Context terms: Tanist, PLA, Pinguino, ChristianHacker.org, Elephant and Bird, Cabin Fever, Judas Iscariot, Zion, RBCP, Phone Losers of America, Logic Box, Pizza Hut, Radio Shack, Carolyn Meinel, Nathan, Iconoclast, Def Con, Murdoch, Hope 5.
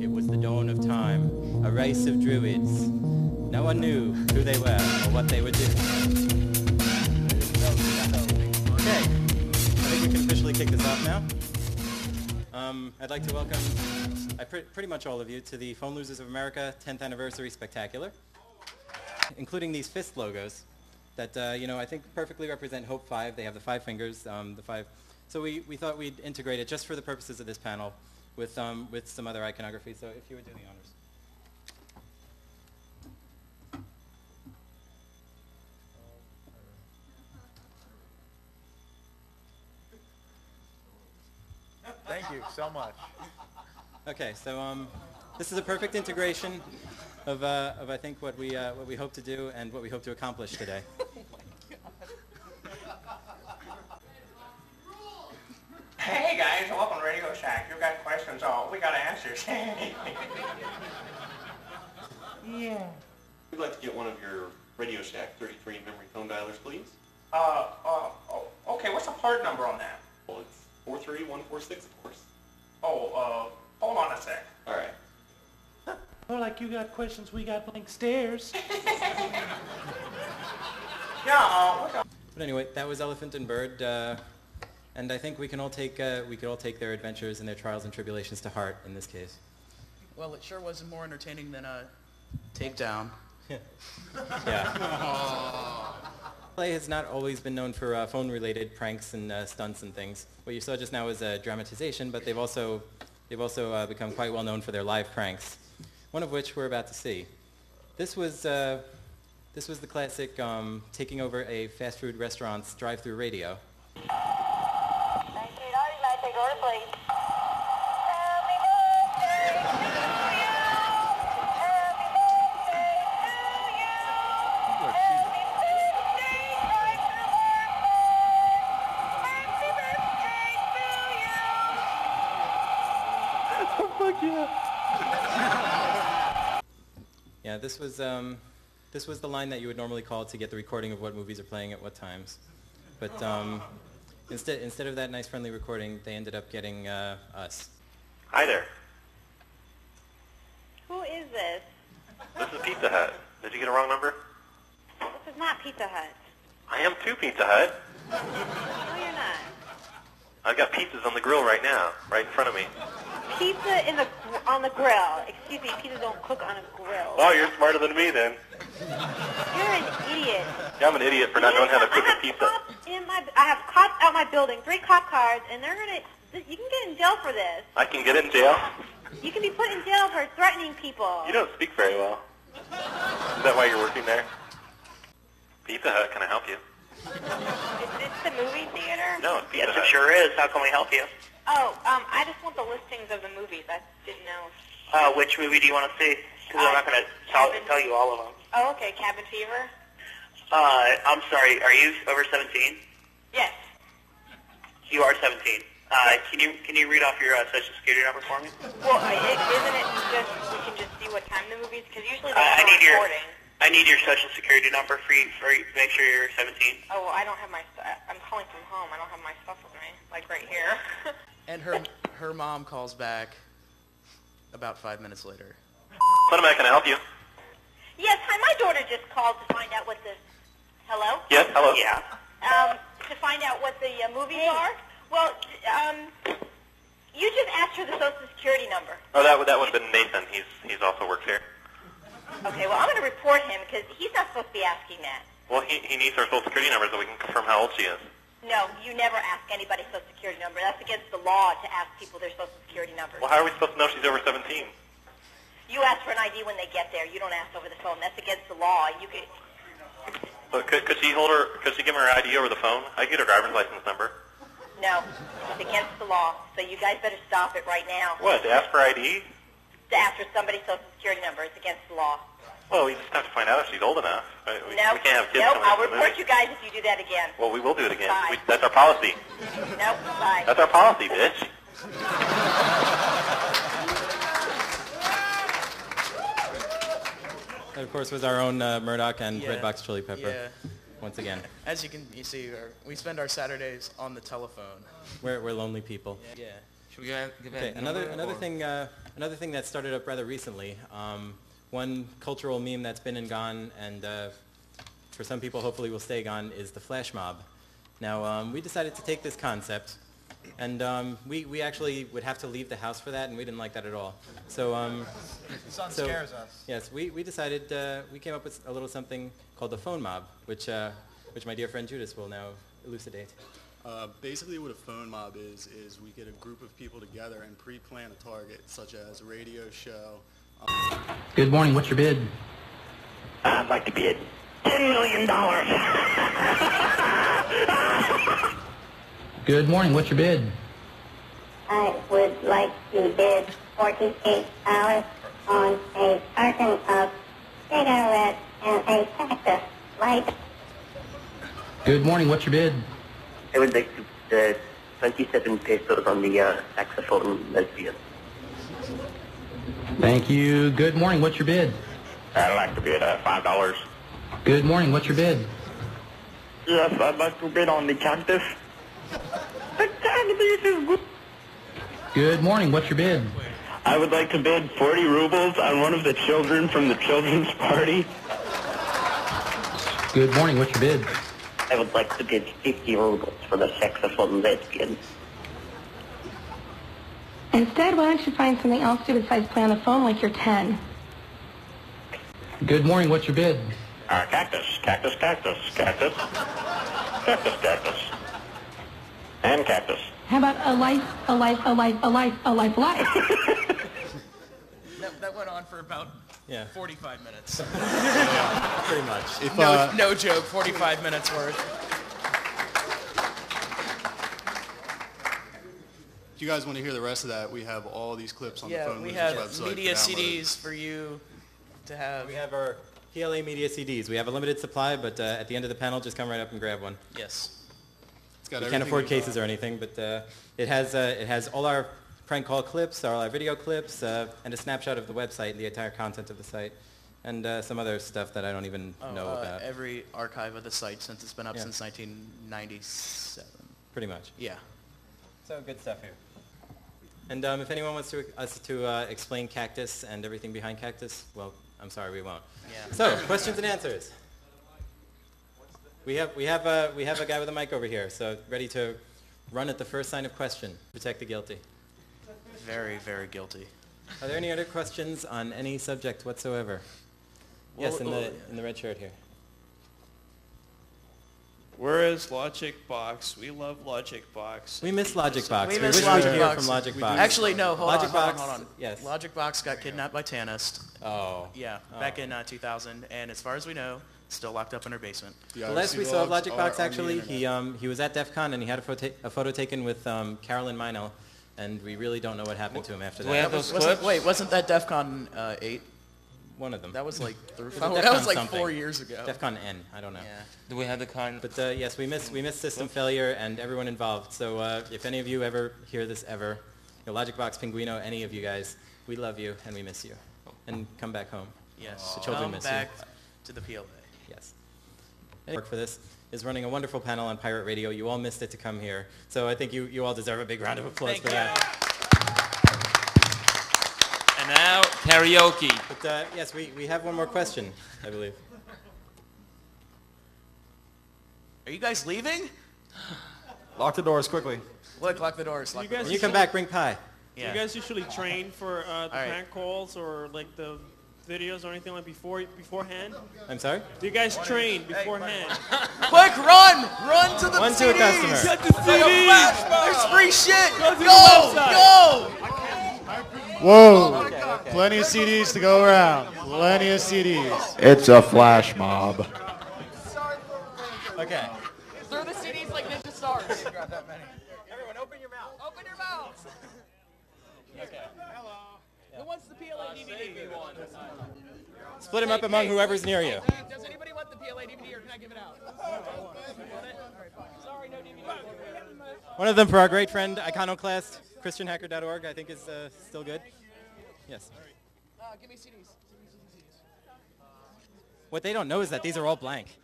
It was the dawn of time, a race of druids. No one knew who they were or what they were doing. Okay, I think we can officially kick this off now. I'd like to welcome pretty much all of you to the Phone Losers of America 10th Anniversary Spectacular, including these fist logos that, I think perfectly represent Hope 5. They have the 5 fingers, So we thought we'd integrate it just for the purposes of this panel with some other iconography. So if you would do the honors. Thank you so much. Okay, so this is a perfect integration of I think what we hope to do and what we hope to accomplish today. Hey guys, welcome to Radio Shack. You've got questions, we got answers. Yeah. We'd like to get one of your Radio Shack 33 memory phone dialers, please. Okay, what's the part number on that? Well, it's 43146, of course. Hold on a sec. All right. More like you got questions, we got blank stares. Yeah. But anyway, that was Elephant and Bird. And I think we can all take their adventures and their trials and tribulations to heart in this case. Well, it sure wasn't more entertaining than a takedown. Yeah. PLA has not always been known for phone-related pranks and stunts and things. What you saw just now was a dramatization, but they've also become quite well known for their live pranks. One of which we're about to see. This was the classic taking over a fast food restaurant's drive-through radio. Yeah, this was the line that you would normally call to get the recording of what movies are playing at what times, but instead of that nice friendly recording, they ended up getting us. Hi there. Who is this? This is Pizza Hut. Did you get a wrong number? This is not Pizza Hut. I am too, Pizza Hut. No, you're not. I've got pizzas on the grill right now, right in front of me. Pizza on the grill. Excuse me, pizza don't cook on a grill. Oh, you're smarter than me then. You're an idiot. Yeah, I'm an idiot for not knowing how to cook a pizza. I have cops out my building, 3 cop cars, and they're gonna. You can get in jail for this. I can get in jail? You can be put in jail for threatening people. You don't speak very well. Is that why you're working there? Pizza Hut, can I help you? Is this the movie theater? No, it's Pizza Hut. Yes, it sure is. How can we help you? Oh, I just want the listings of the movies. I didn't know. Which movie do you want to see? Because I'm not going to tell you all of them. Oh, okay. Cabin Fever? I'm sorry. Are you over 17? Yes. You are 17. Can you read off your social security number for me? Well, isn't it just we can just see what time the movies? Because usually they're recording. I need your social security number for you to make sure you're 17. Oh, well, I don't have my stuff. I'm calling from home. I don't have my stuff with me, like right here. And her mom calls back about 5 minutes later. Sonoma, can I help you? Yes, hi. My daughter just called to find out what the... Hello? Yes, hello. Yeah. To find out what the movies are? Well, you just asked her the social security number. Oh, that would have been Nathan. He's also works here. Okay, well, I'm going to report him because he's not supposed to be asking that. Well, he needs her social security number so we can confirm how old she is. No, you never ask anybody's social security number. That's against the law to ask people their social security numbers. Well, how are we supposed to know she's over 17? You ask for an ID when they get there. You don't ask over the phone. That's against the law. You could. But could she give her ID over the phone? I get her driver's license number. No, it's against the law. So you guys better stop it right now. What? To ask for ID? To ask for somebody's social security number. It's against the law. Well, we just have to find out if she's old enough. We can't have kids. No, I'll report you guys if you do that again. Well, we will do it again. That's our policy. Nope, bye. That's our policy, bitch. That, of course, was our own Murdoch and Red Box Chili Pepper. Yeah. Once again. As you see, we spend our Saturdays on the telephone. We're lonely people. Yeah. Should we give that another thing that started up rather recently. One cultural meme that's been and gone, and for some people hopefully will stay gone, is the flash mob. Now, we decided to take this concept, and we actually would have to leave the house for that, and we didn't like that at all. So, so scares us. Yes, we decided, we came up with a little something called the phone mob, which my dear friend Judas will now elucidate. Basically what a phone mob is we get a group of people together and pre-plan a target, such as a radio show. Good morning, what's your bid? I'd like to bid $10 million. Good morning, what's your bid? I would like to bid $48 on a carton of cigarettes and a pack of lights. Good morning, what's your bid? I would like to bid 27 pesos on the saxophone lesbian. Thank you. Good morning, what's your bid? I'd like to bid $5. Good morning, what's your bid? Yes, I'd like to bid on the cactus. The cactus is good. Good morning, what's your bid? I would like to bid 40 rubles on one of the children from the children's party. Good morning, what's your bid? I would like to bid 50 rubles for the saxophone lesbian. Instead, why don't you find something else to do besides play on the phone like you're 10? Good morning, what's your bid? Cactus, cactus, cactus, cactus, cactus, cactus, and cactus. How about a life? That went on for about 45 minutes. Pretty much. If, no joke, 45 minutes worth. If you guys want to hear the rest of that, we have all these clips on the Phone Losers website. Yeah, we have media CDs for you to have. We have our PLA media CDs. We have a limited supply, but at the end of the panel, just come right up and grab one. Yes. We can't afford cases or anything, but it has all our prank call clips, all our video clips, and a snapshot of the website and the entire content of the site, and some other stuff that I don't even know about. Every archive of the site since it's been up since 1997. Pretty much. Yeah. So good stuff here. And if anyone wants us to explain Cactus and everything behind Cactus, well, I'm sorry, we won't. Yeah. So, questions and answers. We have a guy with a mic over here, so ready to run at the first sign of question. Protect the guilty. Very, very guilty. Are there any other questions on any subject whatsoever? Well, yes, in the red shirt here. Where is Logic Box? We love Logic Box. We miss Logic Box. We wish we could hear from Logic Box. Actually, no, hold on. Yes. Logic Box got kidnapped by Tanist. Oh. Yeah, back in 2000, and as far as we know, still locked up in her basement. Yeah, the last we saw of Logic Box, actually, he was at Def Con, and he had a photo taken with Carolyn Meinel, and we really don't know what happened to him after that. Wait, wasn't that Def Con 8? One of them. That was like 4 years ago. Def Con N. I don't know. Yeah. Do we have the con? But yes, we miss system failure and everyone involved. So if any of you ever hear this ever, Logic Box, Pinguino, any of you guys, we love you and we miss you. And come back home. Yes. The children miss you. Come back to the PLA. Yes. Work for this is running a wonderful panel on pirate radio. You all missed it to come here, so I think you all deserve a big round of applause for that. And now, karaoke. But yes, we have one more question, I believe. Are you guys leaving? Lock the doors quickly. Look, lock the doors. Lock the doors. When you come back, bring pie. Yeah. You guys usually train for the prank calls or like the videos or anything like beforehand? I'm sorry? Do you guys train beforehand? Quick, run! Run to the CDs! To a customer. Get the CDs! There's free shit! Go! Whoa, okay. Plenty of CDs to go around. Plenty of CDs. It's a flash mob. Okay. Throw the CDs like ninja stars. Everyone, open your mouth. Open your mouths. Okay. Hello. Who wants the PLA DVD? Split them up among whoever's near you. Does anybody want the PLA DVD or can I give it out? Sorry, no DVD. One of them for our great friend, Iconoclast. ChristianHacker.org, I think, is still good. Yes. Give me CDs. What they don't know is that these are all blank.